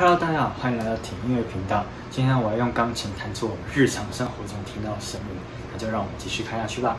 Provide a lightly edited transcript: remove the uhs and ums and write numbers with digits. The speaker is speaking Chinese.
Hello， 大家好，欢迎来到听音乐频道。今天我要用钢琴弹出我们日常生活中听到的声音，那就让我们继续看下去吧。